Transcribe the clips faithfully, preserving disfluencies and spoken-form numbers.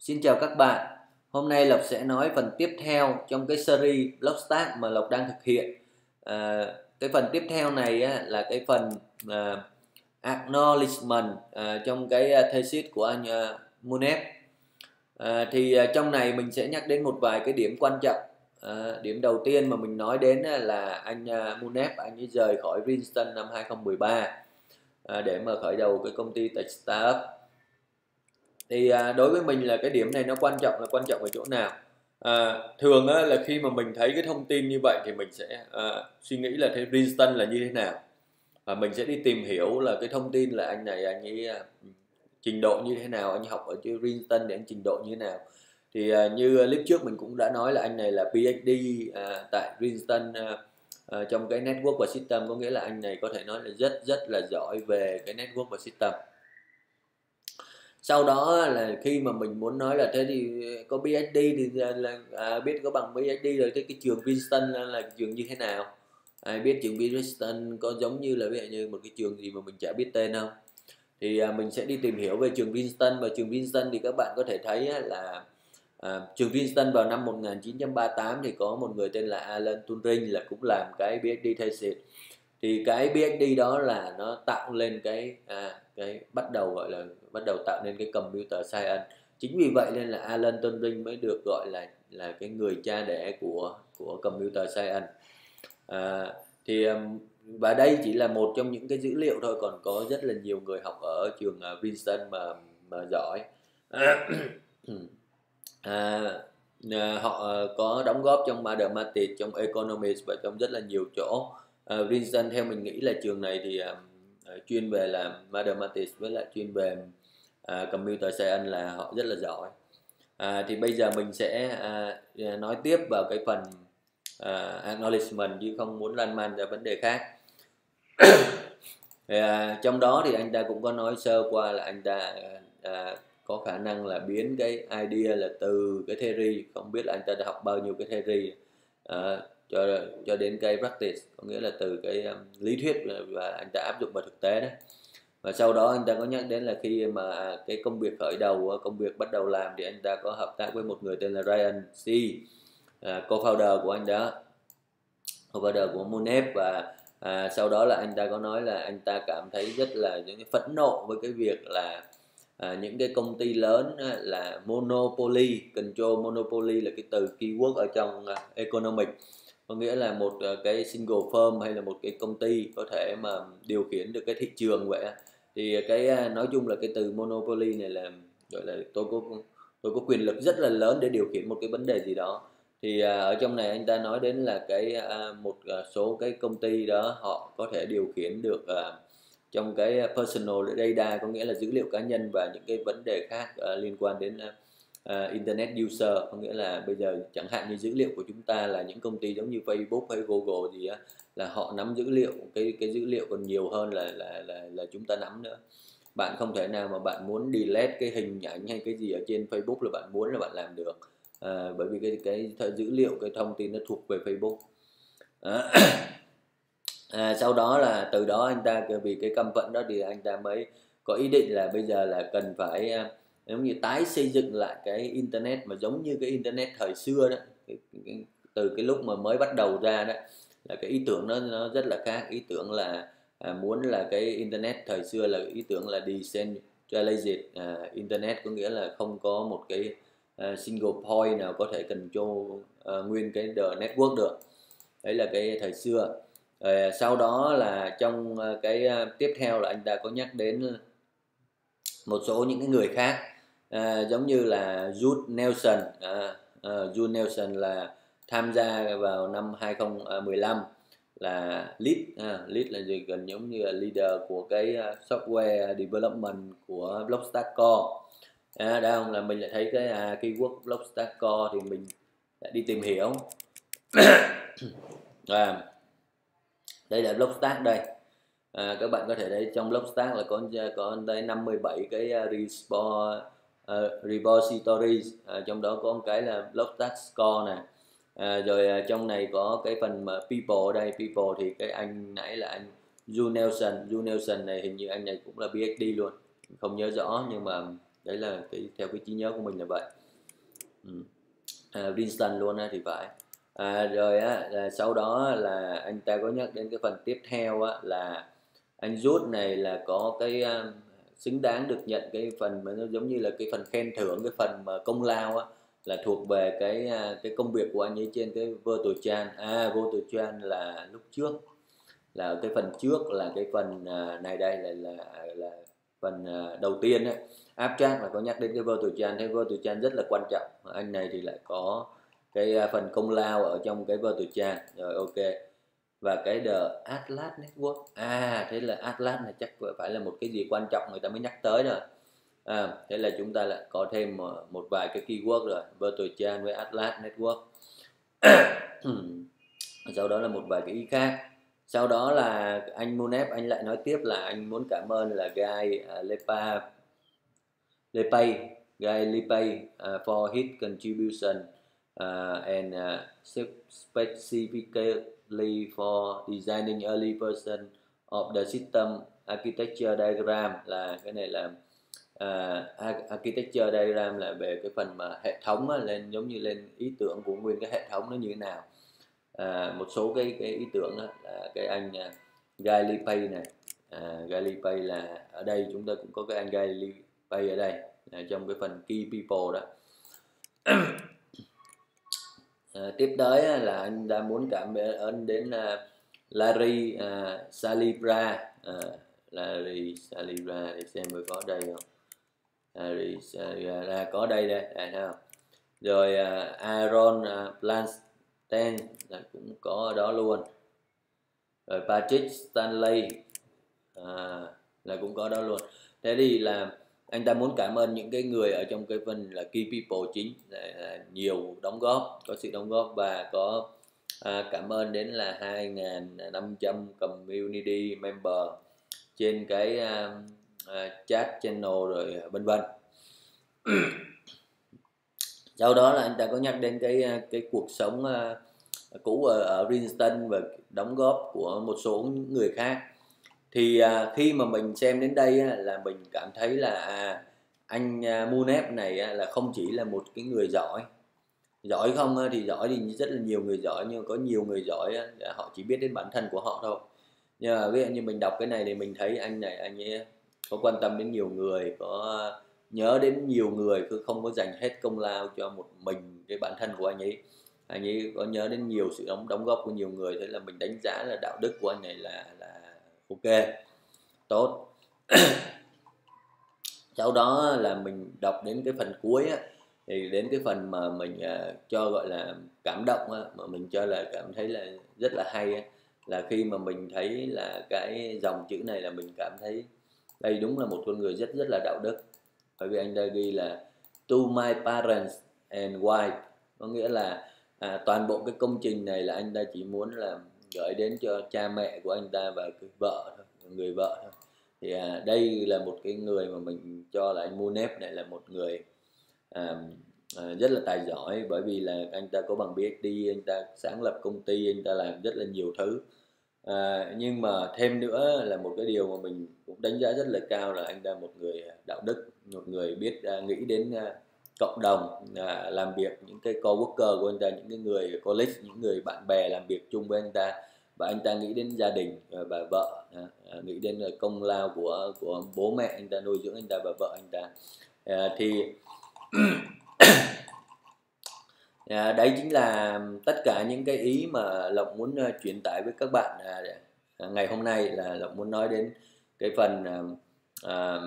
Xin chào các bạn. Hôm nay Lộc sẽ nói phần tiếp theo trong cái series Blockstack mà Lộc đang thực hiện. À, cái phần tiếp theo này á, là cái phần à, acknowledgement à, trong cái thesis của anh à, Muneeb. À, thì à, trong này mình sẽ nhắc đến một vài cái điểm quan trọng. À, điểm đầu tiên mà mình nói đến là anh Muneeb anh ấy rời khỏi Princeton năm hai không một ba à, để mà khởi đầu cái công ty tech startup. Thì à, đối với mình là cái điểm này nó quan trọng là quan trọng ở chỗ nào? À, thường á, là khi mà mình thấy cái thông tin như vậy thì mình sẽ à, suy nghĩ là thế Princeton là như thế nào, và mình sẽ đi tìm hiểu là cái thông tin là anh này anh ấy à, trình độ như thế nào, anh học ở Princeton để anh trình độ như thế nào. Thì uh, như clip trước mình cũng đã nói là anh này là PhD uh, tại Winston uh, uh, trong cái network và system, có nghĩa là anh này có thể nói là rất rất là giỏi về cái network và system. Sau đó là khi mà mình muốn nói là thế thì có PhD thì là, à, biết có bằng PhD rồi, thế cái trường Winston là, là trường như thế nào, ai biết trường Winston có giống như là ví dụ như một cái trường gì mà mình chả biết tên không. Thì à, mình sẽ đi tìm hiểu về trường Winston, và trường Winston thì các bạn có thể thấy á, là À, trường Winston vào năm một nghìn chín trăm ba mươi tám thì có một người tên là Alan Turing là cũng làm cái PhD thesis. Thì cái PhD đó là nó tạo lên cái à, cái bắt đầu gọi là bắt đầu tạo nên cái computer science. Chính vì vậy nên là Alan Turing mới được gọi là là cái người cha đẻ của của computer science. À, thì và đây chỉ là một trong những cái dữ liệu thôi, còn có rất là nhiều người học ở trường Winston mà mà giỏi. À, họ có đóng góp trong mathematics, trong economics và trong rất là nhiều chỗ. À, Princeton theo mình nghĩ là trường này thì à, chuyên về làm mathematics với lại chuyên về à, computer science là họ rất là giỏi. À, thì bây giờ mình sẽ à, nói tiếp vào cái phần à, acknowledgement chứ không muốn lan man ra vấn đề khác. À, trong đó thì anh ta cũng có nói sơ qua là anh ta à, có khả năng là biến cái idea là từ cái theory, không biết là anh ta đã học bao nhiêu cái theory à, cho cho đến cái practice, có nghĩa là từ cái um, lý thuyết và anh ta áp dụng vào thực tế đó. Và sau đó anh ta có nhắc đến là khi mà cái công việc khởi đầu, công việc bắt đầu làm thì anh ta có hợp tác với một người tên là Ryan Shea, à, co-founder của anh đó, co-founder của Muneeb. Và à, sau đó là anh ta có nói là anh ta cảm thấy rất là những cái phẫn nộ với cái việc là À, những cái công ty lớn á, là monopoly, control monopoly là cái từ keyword ở trong uh, economic, có nghĩa là một uh, cái single firm hay là một cái công ty có thể mà điều khiển được cái thị trường vậy. Thì cái uh, nói chung là cái từ monopoly này là gọi là tôi có tôi có quyền lực rất là lớn để điều khiển một cái vấn đề gì đó. Thì uh, ở trong này anh ta nói đến là cái uh, một uh, số cái công ty đó họ có thể điều khiển được uh, trong cái personal data, có nghĩa là dữ liệu cá nhân và những cái vấn đề khác uh, liên quan đến uh, internet user, có nghĩa là bây giờ chẳng hạn như dữ liệu của chúng ta là những công ty giống như Facebook hay Google gì á, là họ nắm dữ liệu, cái cái dữ liệu còn nhiều hơn là là là, là chúng ta nắm nữa. Bạn không thể nào mà bạn muốn delete cái hình ảnh hay cái gì ở trên Facebook là bạn muốn là bạn làm được, uh, bởi vì cái, cái cái dữ liệu, cái thông tin nó thuộc về Facebook. Uh, À, sau đó là từ đó anh ta, vì cái căm phẫn đó thì anh ta mới có ý định là bây giờ là cần phải giống như tái xây dựng lại cái internet mà giống như cái internet thời xưa đó, cái, cái, từ cái lúc mà mới bắt đầu ra đó, là cái ý tưởng nó nó rất là khác. Ý tưởng là à, muốn là cái internet thời xưa là ý tưởng là decentralized à, internet, có nghĩa là không có một cái uh, single point nào có thể control uh, nguyên cái the network được. Đấy là cái thời xưa. Rồi sau đó là trong cái tiếp theo là anh ta có nhắc đến một số những cái người khác à, giống như là Jude Nelson. à, à, Jude Nelson là tham gia vào năm hai không một lăm là lead, à, lead là gì, gần giống như là leader của cái software development của Blockstack Core. À, đây không là mình lại thấy cái à, keyword Blockstack Core thì mình lại đi tìm hiểu. à, Đây là Blockstack đây. À, các bạn có thể thấy trong Blockstack là có có tới năm mươi bảy cái uh, repositories, à, trong đó có một cái là Blockstack Core nè. À, rồi à, trong này có cái phần mà people ở đây, people thì cái anh nãy là anh Jude Nelson, Jude Nelson này hình như anh này cũng là PhD luôn. Không nhớ rõ nhưng mà Đấy là cái theo cái trí nhớ của mình là vậy. Ừ. À, Winston luôn á thì phải. À, rồi á, là sau đó là anh ta có nhắc đến cái phần tiếp theo á, là anh Jude này là có cái uh, xứng đáng được nhận cái phần mà nó giống như là cái phần khen thưởng, cái phần mà công lao á, là thuộc về cái uh, cái công việc của anh ấy trên cái Vertochan. À, Vertochan là lúc trước, là cái phần trước là cái phần uh, này đây là là, là phần uh, đầu tiên á. Abstract là có nhắc đến cái Vertochan, cái Vertochan rất là quan trọng. Anh này thì lại có cái phần công lao ở trong cái Vertochan. Rồi ok. Và cái The Atlas Network. À, thế là Atlas này chắc phải là một cái gì quan trọng người ta mới nhắc tới rồi. À, thế là chúng ta lại có thêm một vài cái keyword rồi. Vertochan với Atlas Network. Sau đó là một vài cái ý khác. Sau đó là anh Munep, anh lại nói tiếp là anh muốn cảm ơn là Guy Lepage, Lepage, Guy Lepage uh, for his contribution uh, and uh, specifically for designing early version of the system architecture diagram. Là cái này là uh, architecture diagram là về cái phần mà hệ thống á, lên giống như lên ý tưởng của nguyên cái hệ thống nó như thế nào. Uh, một số cái cái ý tưởng đó là cái anh uh, Guy Lepage này, uh, Guy Lepage là ở đây chúng ta cũng có cái anh Guy Lepage ở đây à, trong cái phần key people đó. À, tiếp tới là anh đã muốn cảm ơn đến uh, Larry uh, Salibra, uh, Larry Salibra để xem mới có đây không. Larry Salibra là có đây đây, à, thấy không? Rồi uh, Aaron uh, Blanchett là cũng có ở đó luôn. Rồi Patrick Stanley uh, là cũng có đó luôn. Thế thì là anh ta muốn cảm ơn những cái người ở trong cái phần là key people chính là nhiều đóng góp, có sự đóng góp và có à, cảm ơn đến là hai nghìn năm trăm community member trên cái à, à, chat channel rồi vân vân. Sau đó là anh ta có nhắc đến cái cái cuộc sống à, cũ ở, ở Princeton và đóng góp của một số người khác. Thì à, khi mà mình xem đến đây á, là mình cảm thấy là à, anh à, Munep này á, là không chỉ là một cái người giỏi. Giỏi không á, thì giỏi thì rất là nhiều người giỏi, nhưng có nhiều người giỏi á, họ chỉ biết đến bản thân của họ thôi. Nhưng mà ví dụ như mình đọc cái này thì mình thấy anh này, anh ấy có quan tâm đến nhiều người, có nhớ đến nhiều người, cứ không có dành hết công lao cho một mình cái bản thân của anh ấy. Anh ấy có nhớ đến nhiều sự đóng, đóng góp của nhiều người, thế là mình đánh giá là đạo đức của anh này là, là ok, tốt. Sau đó là mình đọc đến cái phần cuối á, thì đến cái phần mà mình uh, cho gọi là cảm động á, mà mình cho là cảm thấy là rất là hay á, là khi mà mình thấy là cái dòng chữ này là mình cảm thấy đây đúng là một con người rất rất là đạo đức. Bởi vì anh đã ghi là to my parents and wife, có nghĩa là à, toàn bộ cái công trình này là anh ta chỉ muốn là gửi đến cho cha mẹ của anh ta và cái vợ thôi, người vợ thôi. Thì à, đây là một cái người mà mình cho là anh Munep này là một người à, à, rất là tài giỏi, bởi vì là anh ta có bằng PhD, anh ta sáng lập công ty, anh ta làm rất là nhiều thứ. À, nhưng mà thêm nữa là một cái điều mà mình cũng đánh giá rất là cao là anh ta một người đạo đức, một người biết à, nghĩ đến à, cộng đồng, à, làm việc những cái coworker của anh ta, những cái người colleague, những người bạn bè làm việc chung với anh ta, và anh ta nghĩ đến gia đình và vợ, à, nghĩ đến công lao của của bố mẹ anh ta nuôi dưỡng anh ta và vợ anh ta. À, thì à, đấy chính là tất cả những cái ý mà Lộc muốn truyền tải với các bạn à, ngày hôm nay, là Lộc muốn nói đến cái phần à,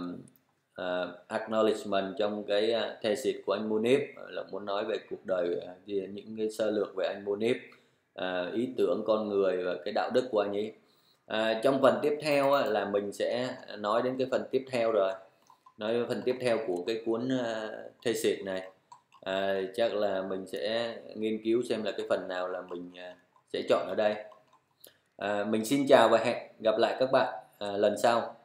Uh, acknowledgement trong cái uh, thesis của anh Munep. Là muốn nói về cuộc đời, uh, những cái sơ lược về anh Munep, uh, ý tưởng con người và cái đạo đức của anh ấy. Uh, trong phần tiếp theo uh, là mình sẽ nói đến cái phần tiếp theo rồi, nói đến phần tiếp theo của cái cuốn uh, thesis này. Uh, chắc là mình sẽ nghiên cứu xem là cái phần nào là mình uh, sẽ chọn ở đây. Uh, mình xin chào và hẹn gặp lại các bạn uh, lần sau.